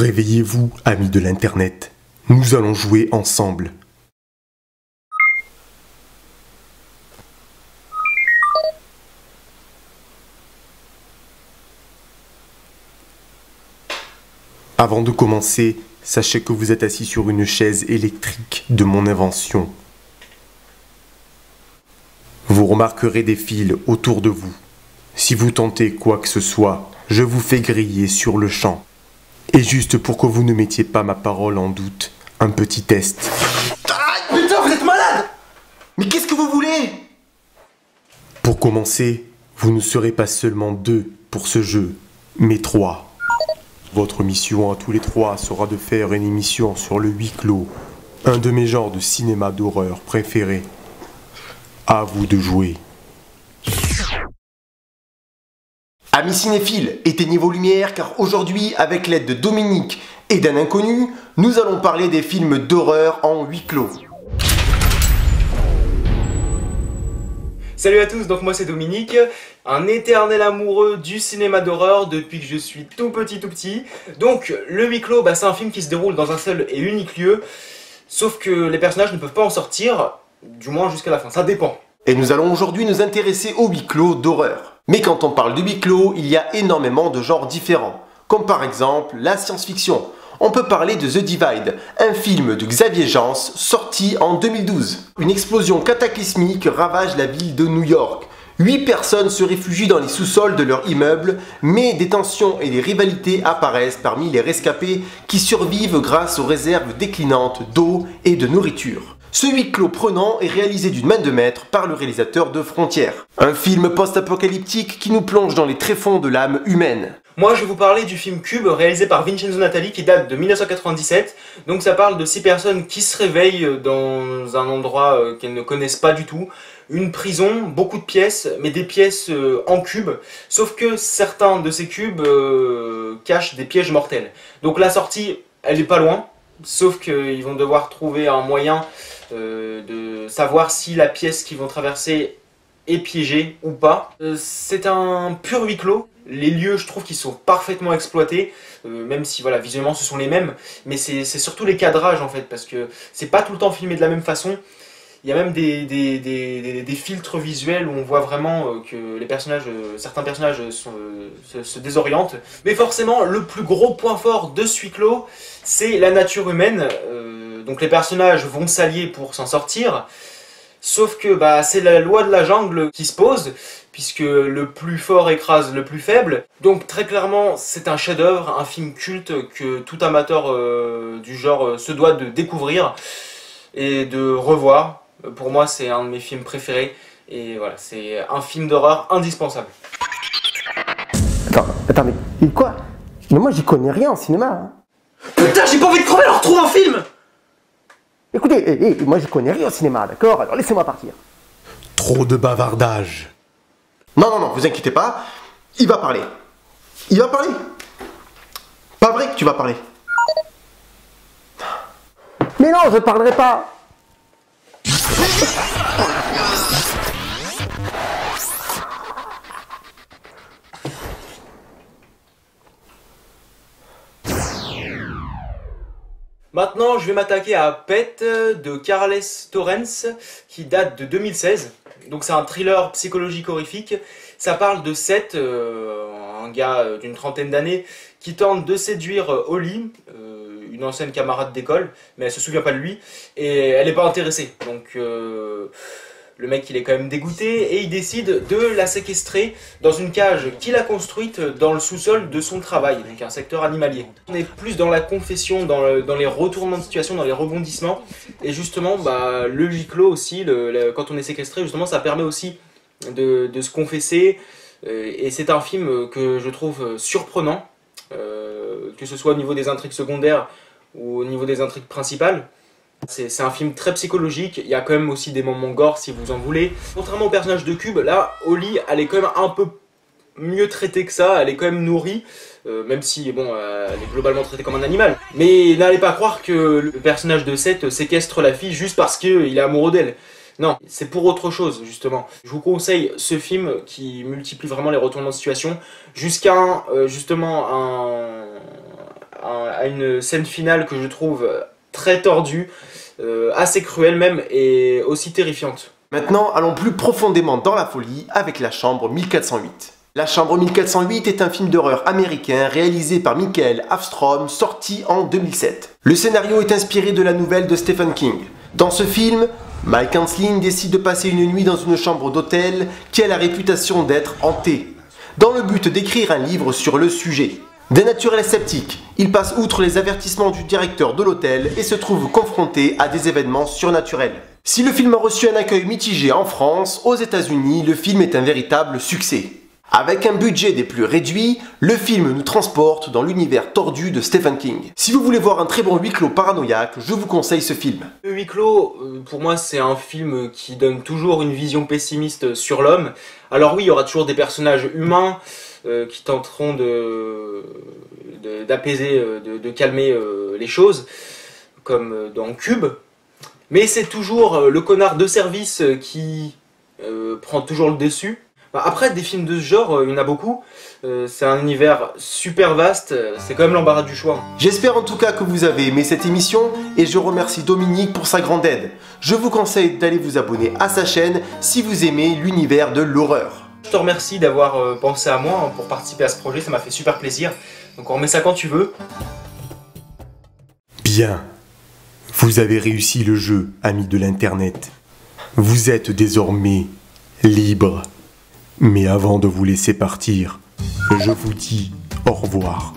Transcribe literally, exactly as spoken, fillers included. Réveillez-vous, amis de l'Internet. Nous allons jouer ensemble. Avant de commencer, sachez que vous êtes assis sur une chaise électrique de mon invention. Vous remarquerez des fils autour de vous. Si vous tentez quoi que ce soit, je vous fais griller sur le champ. Et juste pour que vous ne mettiez pas ma parole en doute, un petit test. Ah, putain, vous êtes malade! Mais qu'est-ce que vous voulez? Pour commencer, vous ne serez pas seulement deux pour ce jeu, mais trois. Votre mission à tous les trois sera de faire une émission sur le huis clos, un de mes genres de cinéma d'horreur préférés. À vous de jouer. Amis cinéphiles, éteignez vos lumières car aujourd'hui, avec l'aide de Dominique et d'un inconnu, nous allons parler des films d'horreur en huis clos. Salut à tous, donc moi c'est Dominique, un éternel amoureux du cinéma d'horreur depuis que je suis tout petit tout petit. Donc le huis clos, bah, c'est un film qui se déroule dans un seul et unique lieu, sauf que les personnages ne peuvent pas en sortir, du moins jusqu'à la fin, ça dépend. Et nous allons aujourd'hui nous intéresser au huis clos d'horreur. Mais quand on parle de huis clos, il y a énormément de genres différents, comme par exemple la science-fiction. On peut parler de The Divide, un film de Xavier Gens sorti en deux mille douze. Une explosion cataclysmique ravage la ville de New York. huit personnes se réfugient dans les sous-sols de leur immeuble, mais des tensions et des rivalités apparaissent parmi les rescapés qui survivent grâce aux réserves déclinantes d'eau et de nourriture. Ce huis clos prenant est réalisé d'une main de maître par le réalisateur de Frontières. Un film post-apocalyptique qui nous plonge dans les tréfonds de l'âme humaine. Moi je vais vous parler du film Cube réalisé par Vincenzo Natali qui date de mille neuf cent quatre-vingt-dix-sept. Donc ça parle de six personnes qui se réveillent dans un endroit qu'elles ne connaissent pas du tout. Une prison, beaucoup de pièces, mais des pièces en cubes. Sauf que certains de ces cubes euh, cachent des pièges mortels. Donc la sortie, elle est pas loin. Sauf qu'ils vont devoir trouver un moyen euh, de savoir si la pièce qu'ils vont traverser est piégée ou pas. Euh, c'est un pur huis clos. Les lieux, je trouve qu'ils sont parfaitement exploités, euh, même si voilà, visuellement ce sont les mêmes. Mais c'est surtout les cadrages en fait, parce que c'est pas tout le temps filmé de la même façon. Il y a même des, des, des, des, des filtres visuels où on voit vraiment euh, que les personnages, euh, certains personnages sont, euh, se, se désorientent. Mais forcément, le plus gros point fort de ce huis clos, c'est la nature humaine. Euh, donc les personnages vont s'allier pour s'en sortir. Sauf que bah, c'est la loi de la jungle qui se pose, puisque le plus fort écrase le plus faible. Donc très clairement, c'est un chef-d'œuvre, un film culte que tout amateur euh, du genre euh, se doit de découvrir et de revoir. Pour moi, c'est un de mes films préférés, et voilà, c'est un film d'horreur indispensable. Attends, attends, mais quoi? Mais moi, j'y connais rien en cinéma. Hein. Putain, j'ai pas envie de crever, alors retrouve un film! Écoutez, eh, eh, moi, j'y connais rien au cinéma, d'accord? Alors laissez-moi partir. Trop de bavardage. Non, non, non, vous inquiétez pas, il va parler. Il va parler. Pas vrai que tu vas parler. Mais non, je parlerai pas. Maintenant, je vais m'attaquer à Pet de Carles Torrens qui date de deux mille seize. Donc c'est un thriller psychologique horrifique. Ça parle de Seth, euh, un gars d'une trentaine d'années, qui tente de séduire Holly, euh, une ancienne camarade d'école, mais elle se souvient pas de lui, et elle n'est pas intéressée. Donc euh, le mec il est quand même dégoûté, et il décide de la séquestrer dans une cage qu'il a construite dans le sous-sol de son travail, donc un secteur animalier. On est plus dans la confession, dans, le, dans les retournements de situation, dans les rebondissements, et justement bah, le huis clos aussi, le, le, quand on est séquestré, justement ça permet aussi de, de se confesser, et c'est un film que je trouve surprenant. Euh, que ce soit au niveau des intrigues secondaires ou au niveau des intrigues principales. C'est un film très psychologique, il y a quand même aussi des moments gore si vous en voulez. Contrairement au personnage de Cube, là, Holly, elle est quand même un peu mieux traitée que ça, elle est quand même nourrie, euh, même si, bon, euh, elle est globalement traitée comme un animal. Mais n'allez pas croire que le personnage de Seth séquestre la fille juste parce qu'il est amoureux d'elle. Non, c'est pour autre chose, justement. Je vous conseille ce film qui multiplie vraiment les retournements de situation jusqu'à, euh, justement, un, à une scène finale que je trouve très tordue, euh, assez cruelle même, et aussi terrifiante. Maintenant, allons plus profondément dans la folie avec La Chambre mille quatre cent huit. La Chambre mille quatre cent huit est un film d'horreur américain réalisé par Michael Armstrong, sorti en deux mille sept. Le scénario est inspiré de la nouvelle de Stephen King. Dans ce film, Mike Hanslin décide de passer une nuit dans une chambre d'hôtel qui a la réputation d'être hantée, dans le but d'écrire un livre sur le sujet. D'un naturel sceptique, il passe outre les avertissements du directeur de l'hôtel et se trouve confronté à des événements surnaturels. Si le film a reçu un accueil mitigé en France, aux États-Unis, le film est un véritable succès. Avec un budget des plus réduits, le film nous transporte dans l'univers tordu de Stephen King. Si vous voulez voir un très bon huis clos paranoïaque, je vous conseille ce film. Le huis clos, pour moi, c'est un film qui donne toujours une vision pessimiste sur l'homme. Alors oui, il y aura toujours des personnages humains euh, qui tenteront de, de, d'apaiser, de, de calmer euh, les choses, comme dans Cube. Mais c'est toujours le connard de service qui euh, prend toujours le dessus. Après, des films de ce genre, il y en a beaucoup. C'est un univers super vaste, c'est quand même l'embarras du choix. J'espère en tout cas que vous avez aimé cette émission et je remercie Dominique pour sa grande aide. Je vous conseille d'aller vous abonner à sa chaîne si vous aimez l'univers de l'horreur. Je te remercie d'avoir pensé à moi pour participer à ce projet, ça m'a fait super plaisir. Donc on remet ça quand tu veux. Bien, vous avez réussi le jeu, amis de l'internet. Vous êtes désormais libre. Mais avant de vous laisser partir, je vous dis au revoir.